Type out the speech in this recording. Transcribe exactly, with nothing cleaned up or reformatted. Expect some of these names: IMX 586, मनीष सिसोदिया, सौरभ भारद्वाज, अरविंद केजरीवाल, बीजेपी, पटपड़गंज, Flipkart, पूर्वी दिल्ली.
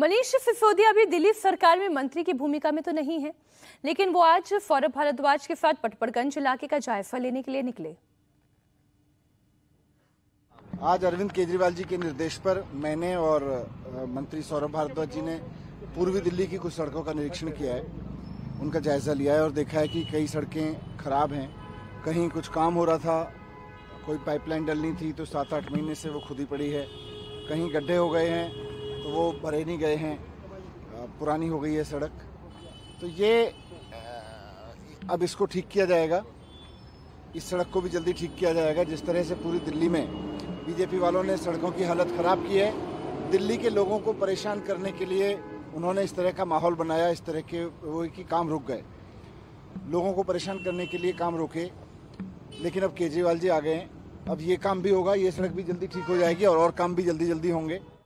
मनीष सिसोदिया अभी दिल्ली सरकार में मंत्री की भूमिका में तो नहीं है, लेकिन वो आज सौरभ भारद्वाज के साथ पटपड़गंज इलाके का जायजा लेने के लिए निकले। आज अरविंद केजरीवाल जी के निर्देश पर मैंने और मंत्री सौरभ भारद्वाज जी ने पूर्वी दिल्ली की कुछ सड़कों का निरीक्षण किया है, उनका जायजा लिया है और देखा है कि कई सड़कें खराब हैं, कहीं कुछ काम हो रहा था, कोई पाइपलाइन डलनी थी तो सात आठ महीने से वो खुदी पड़ी है, कहीं गड्ढे हो गए हैं तो वो भरे नहीं गए हैं, पुरानी हो गई है सड़क। तो ये अब इसको ठीक किया जाएगा, इस सड़क को भी जल्दी ठीक किया जाएगा। जिस तरह से पूरी दिल्ली में बीजेपी वालों ने सड़कों की हालत ख़राब की है, दिल्ली के लोगों को परेशान करने के लिए उन्होंने इस तरह का माहौल बनाया, इस तरह के वो कि काम रुक गए, लोगों को परेशान करने के लिए काम रोके। लेकिन अब केजरीवाल जी आ गए हैं, अब ये काम भी होगा, ये सड़क भी जल्दी ठीक हो जाएगी और, और काम भी जल्दी जल्दी होंगे।